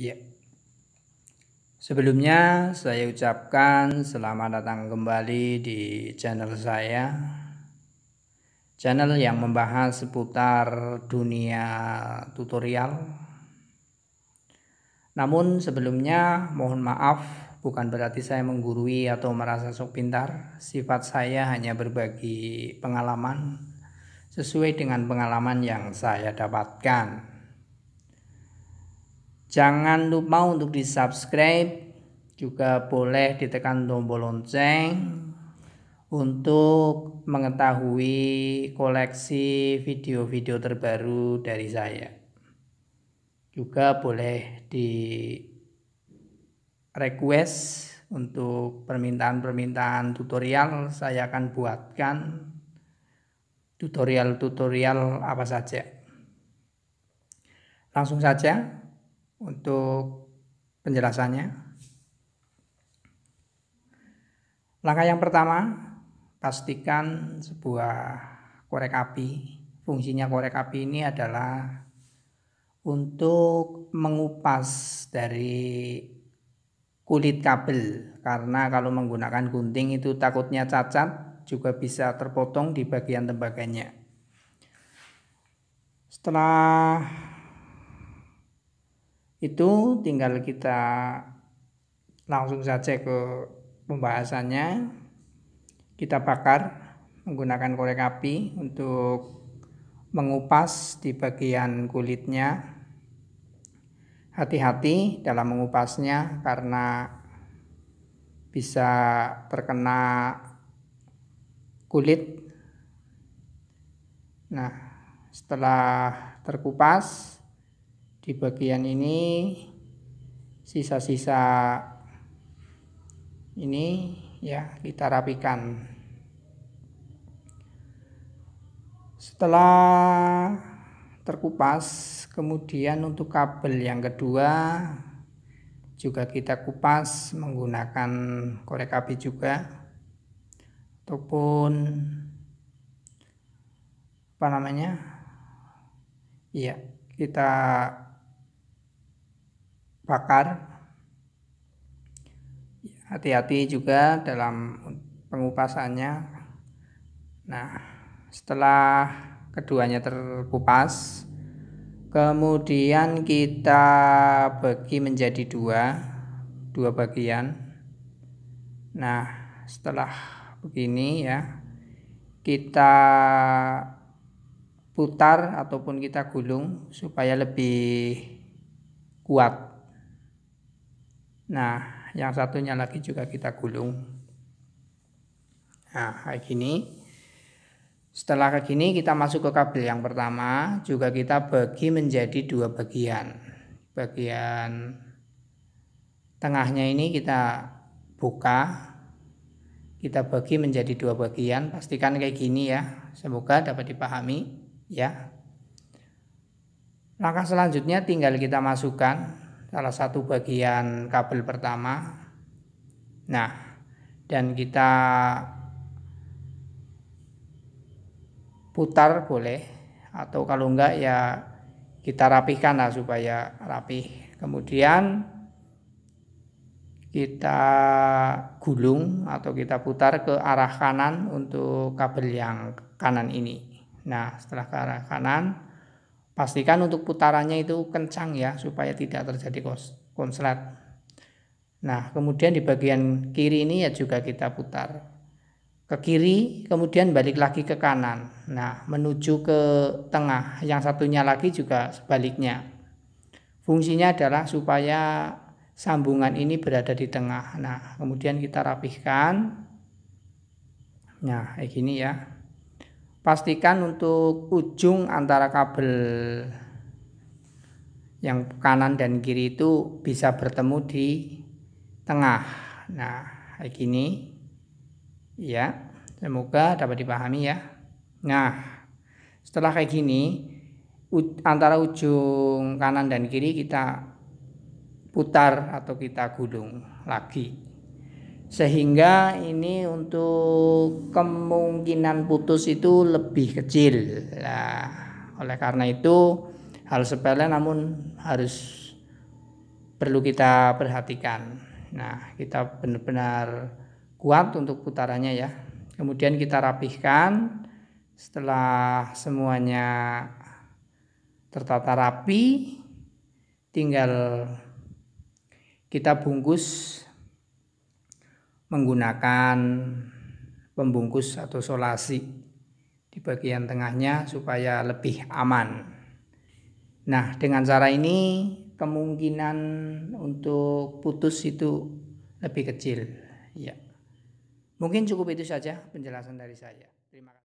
Ya. Sebelumnya saya ucapkan selamat datang kembali di channel saya. Channel yang membahas seputar dunia tutorial. Namun sebelumnya mohon maaf, bukan berarti saya menggurui atau merasa sok pintar. Sifat saya hanya berbagi pengalaman sesuai dengan pengalaman yang saya dapatkan. Jangan lupa untuk di-subscribe, juga boleh ditekan tombol lonceng untuk mengetahui koleksi video-video terbaru dari saya. Juga boleh di-request untuk permintaan-permintaan tutorial, saya akan buatkan tutorial-tutorial apa saja. Langsung saja untuk penjelasannya. Langkah yang pertama, pastikan sebuah korek api. Fungsinya korek api ini adalah untuk mengupas dari kulit kabel, karena kalau menggunakan gunting itu takutnya cacat, juga bisa terpotong di bagian tembaganya. Setelah itu tinggal kita langsung saja ke pembahasannya. Kita bakar menggunakan korek api untuk mengupas di bagian kulitnya. Hati-hati dalam mengupasnya karena bisa terkena kulit. Nah, setelah terkupas di bagian ini, sisa-sisa ini ya kita rapikan. Setelah terkupas, kemudian untuk kabel yang kedua juga kita kupas menggunakan korek api juga, ataupun apa namanya, iya kita bakar. Hati-hati juga dalam pengupasannya. Nah, setelah keduanya terkupas, kemudian kita bagi menjadi dua bagian. Nah, setelah begini ya, kita putar ataupun kita gulung supaya lebih kuat. Nah, yang satunya lagi juga kita gulung. Nah, kayak gini. Setelah kayak gini, kita masuk ke kabel yang pertama, juga kita bagi menjadi dua bagian. Bagian tengahnya ini kita buka, kita bagi menjadi dua bagian. Pastikan kayak gini ya, semoga dapat dipahami ya. Langkah selanjutnya tinggal kita masukkan salah satu bagian kabel pertama. Nah, dan kita putar boleh, atau kalau enggak ya kita rapikan lah supaya rapih. Kemudian kita gulung atau kita putar ke arah kanan untuk kabel yang kanan ini. Nah, setelah ke arah kanan, pastikan untuk putarannya itu kencang ya, supaya tidak terjadi konslet. Nah, kemudian di bagian kiri ini ya juga kita putar ke kiri, kemudian balik lagi ke kanan. Nah, menuju ke tengah. Yang satunya lagi juga sebaliknya. Fungsinya adalah supaya sambungan ini berada di tengah. Nah, kemudian kita rapihkan. Nah, kayak gini ya. Pastikan untuk ujung antara kabel yang kanan dan kiri itu bisa bertemu di tengah. Nah, kayak gini ya, semoga dapat dipahami ya. Nah, setelah kayak gini, antara ujung kanan dan kiri kita putar atau kita gulung lagi, sehingga ini untuk kemungkinan putus itu lebih kecil. Nah, oleh karena itu hal sepele namun harus perlu kita perhatikan. Nah, kita benar-benar kuat untuk putarannya ya. Kemudian kita rapihkan. Setelah semuanya tertata rapi, tinggal kita bungkus menggunakan pembungkus atau solasi di bagian tengahnya supaya lebih aman. Nah, dengan cara ini kemungkinan untuk putus itu lebih kecil ya. Mungkin cukup itu saja penjelasan dari saya. Terima kasih.